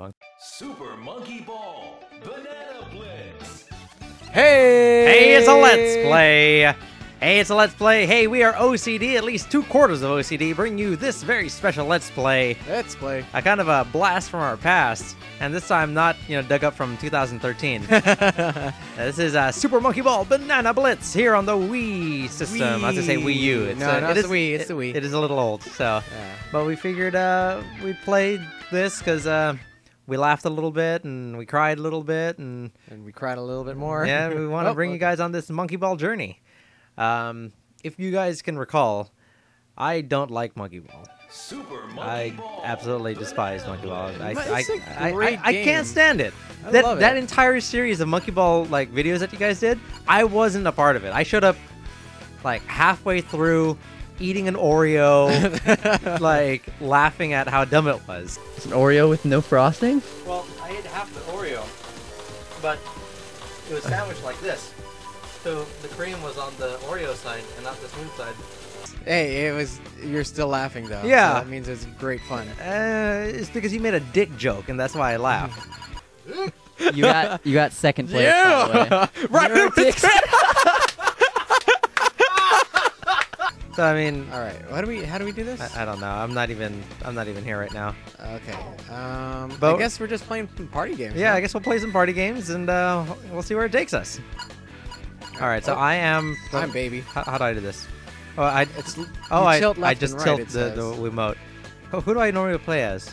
Monkey. Super Monkey Ball Banana Blitz. Hey! Hey, it's a Let's Play. Hey, it's a Let's Play. Hey, we are OCD, at least two quarters of OCD, bring you this very special Let's Play. Let's Play. A kind of a blast from our past, and this time not, dug up from 2013. This is Super Monkey Ball Banana Blitz here on the Wii system. Wii. I was gonna say Wii U. It's no, it's the Wii. It is a little old, so. Yeah. But we figured we'd play this because. We laughed a little bit, and we cried a little bit, and we cried a little bit more. Yeah, we want to bring you guys on this monkey ball journey. If you guys can recall, I don't like monkey ball. I absolutely despise monkey ball. I can't stand it. I love that entire series of monkey ball videos that you guys did, I wasn't a part of it. I showed up halfway through. Eating an Oreo, laughing at how dumb it was. It's an Oreo with no frosting? Well, I ate half the Oreo, but it was sandwiched like this. So the cream was on the Oreo side and not the smooth side. Hey, it was. You're still laughing though. Yeah, so that means it's great fun. It's because you made a dick joke, and that's why I laughed. you got second place. Yeah, right. So I mean, all right. How do we do this? I don't know. I'm not even here right now. Okay. But I guess we're just playing some party games. Yeah, I guess we'll play some party games and we'll see where it takes us. All right. So I'm baby. How do I do this? Oh, I just tilt the remote. Oh, who do I normally play as?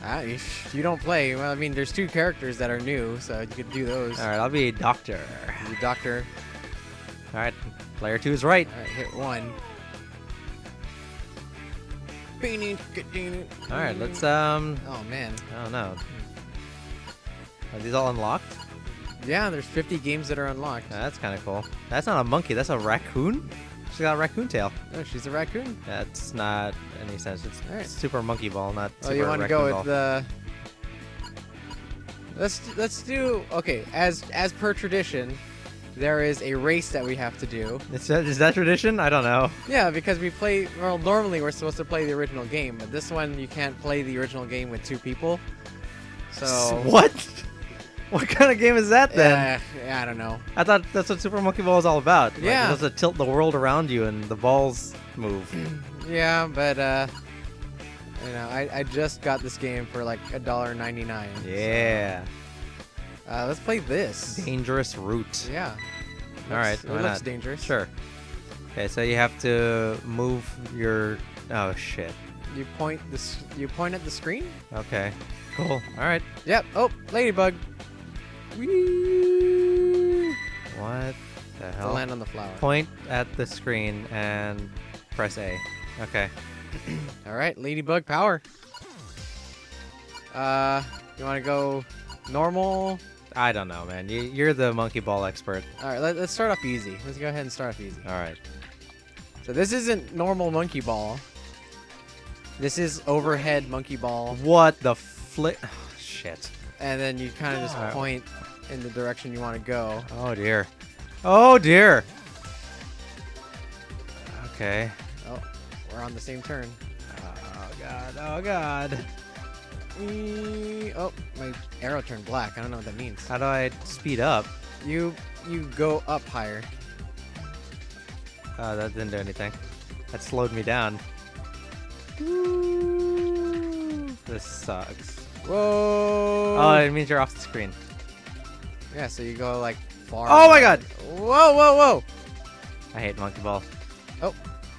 You don't play. Well, I mean, there's two characters that are new, so you could do those. All right. I'll be Doctor. You're Doctor. All right. Player 2 is right. All right. Hit 1. Alright, let's oh man. I don't know. Are these all unlocked? Yeah, there's 50 games that are unlocked. Oh, that's kinda cool. That's not a monkey, that's a raccoon? She's got a raccoon tail. Oh, she's a raccoon? That's not any sense. It's Super Monkey Ball, not Super Monkey Ball. Oh, you wanna go with the let's do as per tradition. There is a race that we have to do. Is that tradition? I don't know. Yeah, because we play. Well, normally we're supposed to play the original game, but this one you can't play the original game with two people. So what? What kind of game is that then? I don't know. I thought that's what Super Monkey Ball is all about. Yeah, you're supposed to tilt the world around you and the balls move. Yeah, but I just got this game for like $1.99. Yeah. So. Let's play this. Dangerous Route. Yeah. Alright, why not? It looks dangerous. Sure. Okay, so you have to move your... Oh, shit. You point at the screen? Okay. Cool. Alright. Yep. Oh, ladybug. Whee! What the hell? To land on the flower. Point at the screen and press A. Okay. Alright, ladybug power. You want to go normal... I don't know, man. You're the monkey ball expert. All right, let's start off easy. Let's go ahead and start off easy. All right. So this isn't normal monkey ball. This is overhead monkey ball. What the flip? Oh, shit. And then you kind of just point in the direction you want to go. Oh, dear. Oh, dear. Okay. Oh, we're on the same turn. Oh, God. Oh, God. Oh, my arrow turned black. I don't know what that means. How do I speed up? You go up higher. That didn't do anything. That slowed me down. Ooh. This sucks. Whoa! Oh, it means you're off the screen. Yeah, so you go far. Oh my god! Whoa, whoa, whoa! I hate monkey ball. Oh,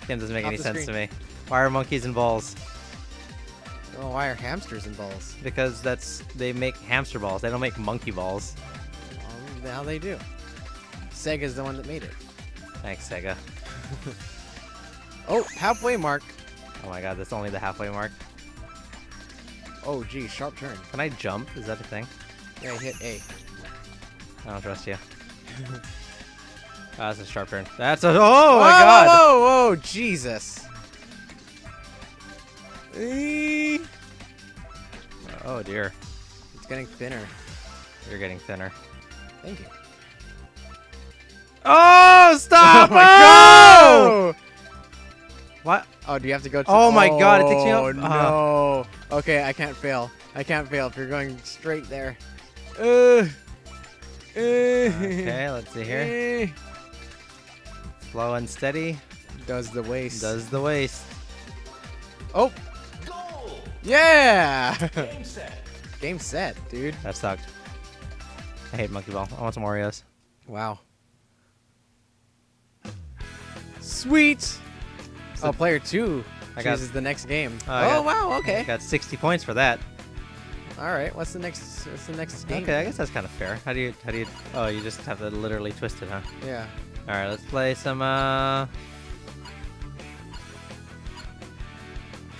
game doesn't make any sense to me. Why are monkeys and balls? Oh, why are hamsters in balls? Because they make hamster balls. They don't make monkey balls. Now they do. Sega's the one that made it. Thanks, Sega. Oh, halfway mark. Oh my god, that's only the halfway mark. Oh, gee, sharp turn. Can I jump? Is that a thing? Yeah, hit A. I don't trust you. That's a sharp turn. That's a... Oh, whoa, my god! Whoa, Jesus! Oh dear. It's getting thinner. You're getting thinner. Thank you. Oh, stop! Oh my god! What? Oh, do you have to go to... Oh my god, it takes you up. Oh no. Okay, I can't fail. I can't fail if you're going straight there. Okay, let's see here. Slow and steady. Does the waist. Does the waist. Oh! Goal! Yeah! Game set. Game set, dude. That sucked. I hate Monkey Ball. I want some Oreos. Wow. Sweet! So, oh, player 2 chooses the next game. Oh, wow, okay. Got 60 points for that. Alright, what's the next game? Okay, I guess that's kind of fair. How do you, oh, you just have to literally twist it, huh? Yeah. Alright, let's play some,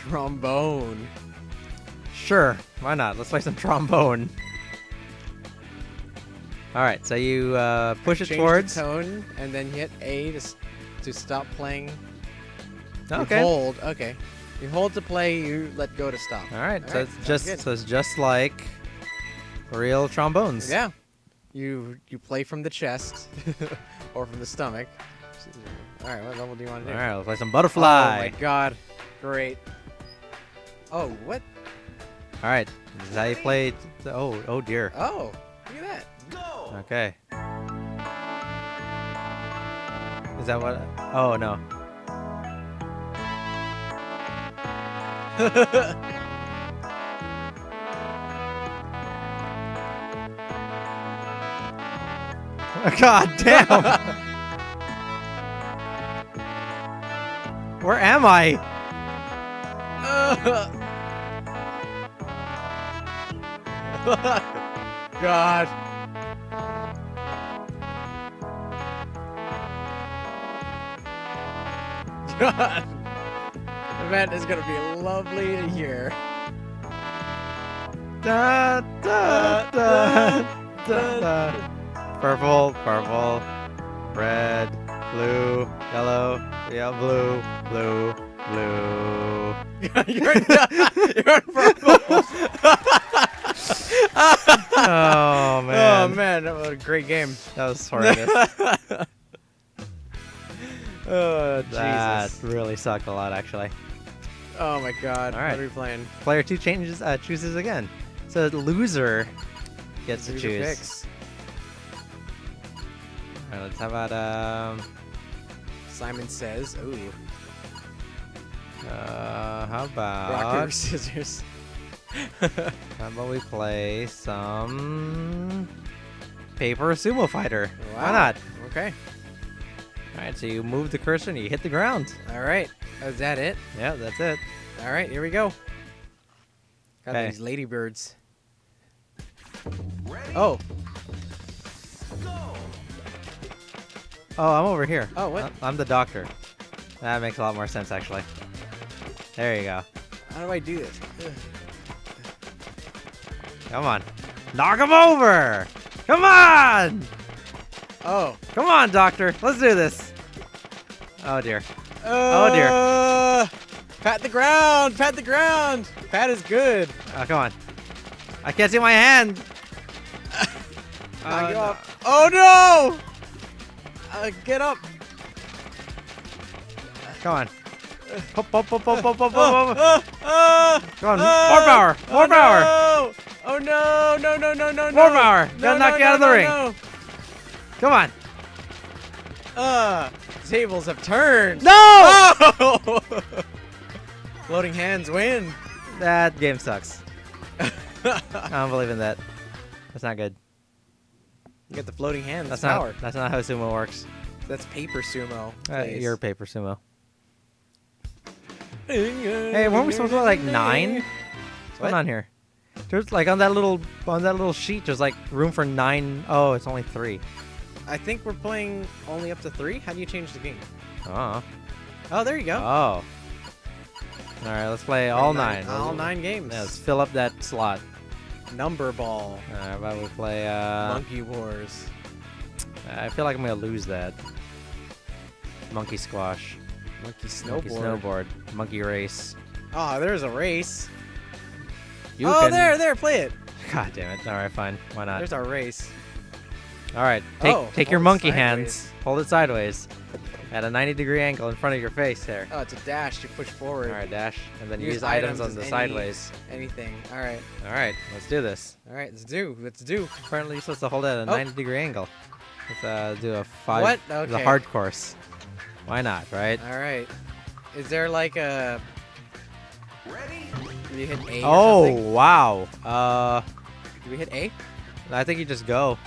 trombone. Sure, why not? Let's play some trombone. Alright, so you push it towards the tone and then hit A to stop playing. Okay. You hold. Okay. You hold to play, you let go to stop. Alright, so it's just like real trombones. Yeah. You play from the chest or from the stomach. Alright, what level do you want to do? Alright, let's play some Butterfly. Oh my god. Great. Oh, what? Alright. This is how you play oh dear. Oh, look at that. Go! Okay. Is that what? Oh no. God damn! Where am I? God. God. Event is gonna be lovely to hear. Da, da, da, da, da. Purple, purple, red, blue, yellow, yeah, blue, blue, blue. You're purple. Oh man! Oh man! That was a great game. That was horrendous. Oh Jesus! That really sucked a lot, actually. Oh my god, all right. What are we playing? Player 2 chooses again. So the loser gets to choose. Picks. All right, let's how about Simon Says. Ooh. How about rock, paper, scissors? How about we play some paper sumo fighter? Wow. Why not? Okay. All right, so you move the cursor and you hit the ground. All right. Is that it? Yeah, that's it. All right, here we go. Got these ladybirds. Ready? Oh. Go. Oh, I'm over here. Oh, what? I'm the doctor. That makes a lot more sense, actually. There you go. How do I do this? Ugh. Come on. Knock him over! Come on! Oh. Come on, doctor. Let's do this. Oh, dear. Oh dear! Pat the ground! Pat the ground! Pat is good. Oh come on! I can't see my hand. Get up! Oh no! Get up! Come on! Pop pop pop pop pop pop pop! Come on! More power! More power! No. Oh no! No no no no no! More power! Gotta knock you out of the ring! No. Come on! Tables have turned. No! Oh! Floating hands win. That game sucks. I don't believe in that. That's not good. You get the floating hands. That's power. That's not how sumo works. That's paper sumo. You're paper sumo. Hey, weren't we supposed to be like 9? What's going on here? There's like on that little sheet. There's like room for 9. Oh, it's only 3. I think we're playing only up to 3. How do you change the game? Oh. Oh, there you go. Oh. All right, let's play all 9. All 9 games. Yeah, let's fill up that slot. Number ball. All right, why don't we play Monkey Wars. I feel like I'm going to lose that. Monkey Squash. Monkey Snowboard. Monkey Snowboard. Monkey Race. Oh, there's a race. There, play it. God damn it. All right, fine. Why not? There's our race. All right, take your monkey hands, hold it sideways, At a 90-degree angle in front of your face there. Oh, it's a dash. You push forward. All right, dash. And then use items on the sideways. Anything. All right. All right. Let's do this. All right. Let's do. Let's do. Apparently, you're supposed to hold it at a 90-degree angle. Let's do a 5. What? Okay. The hard course. Why not, right? All right. Is there like a... Ready? Do you hit A or something? Oh, wow. Do we hit A? I think you just go.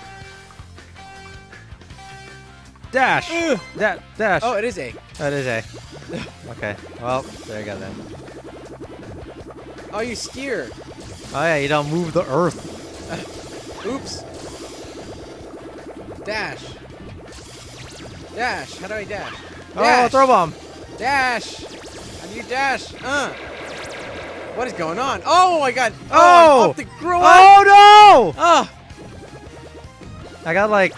Dash! Dash! Oh, it is A. Oh, it is A. Okay. Well, there you go then. Oh, you steer. Oh yeah, you don't move the earth. Oops. Dash. Dash. How do I dash? Dash. Oh, throw bomb. Dash. And you dash. What is going on? Oh, I got. Oh! Up the groin. Oh no! I got like.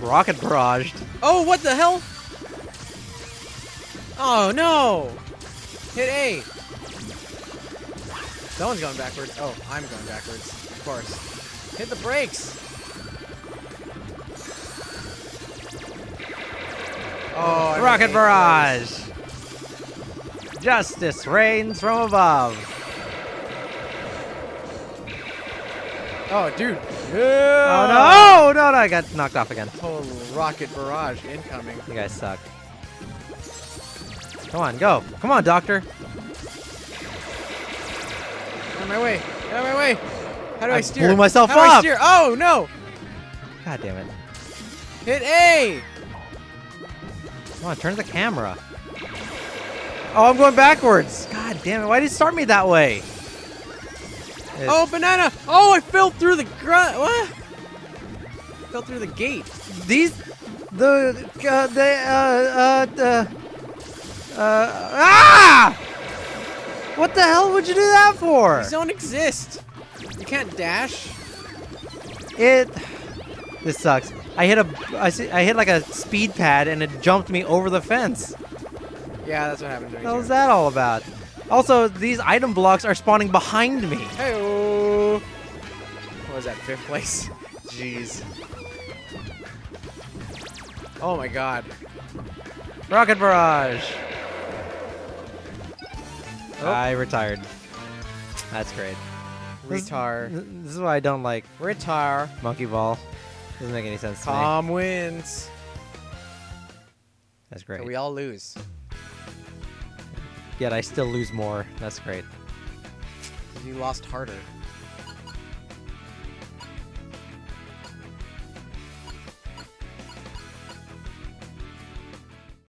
Rocket barraged. Oh, what the hell? Oh, no. Hit A. Someone's going backwards. Oh, I'm going backwards. Of course. Hit the brakes. Oh, rocket barrage. Justice reigns from above. Oh, dude. Yeah. Oh, no. No, I got knocked off again. Total rocket barrage incoming. You guys suck. Come on, go. Come on, doctor. Out of my way. Out of my way. How do I steer? I blew myself up. How do I steer? Oh, no. God damn it. Hit A. Come on, turn the camera. Oh, I'm going backwards. God damn it. Why did you start me that way? It's banana! Oh, I fell through the what? Fell through the gate. What the hell would you do that for? These don't exist. You can't dash. This sucks. I hit like a speed pad and it jumped me over the fence. Yeah, that's what happened to me. What was that all about? Also, these item blocks are spawning behind me. Hey-oh. What was that, 5th place? Jeez. Oh my god. Rocket barrage. Oh. I retired. That's great. Retire. This is why I don't like. Retire. Monkey Ball. Doesn't make any sense to me. Tom wins. That's great. But we all lose. Yet I still lose more. That's great. You lost harder.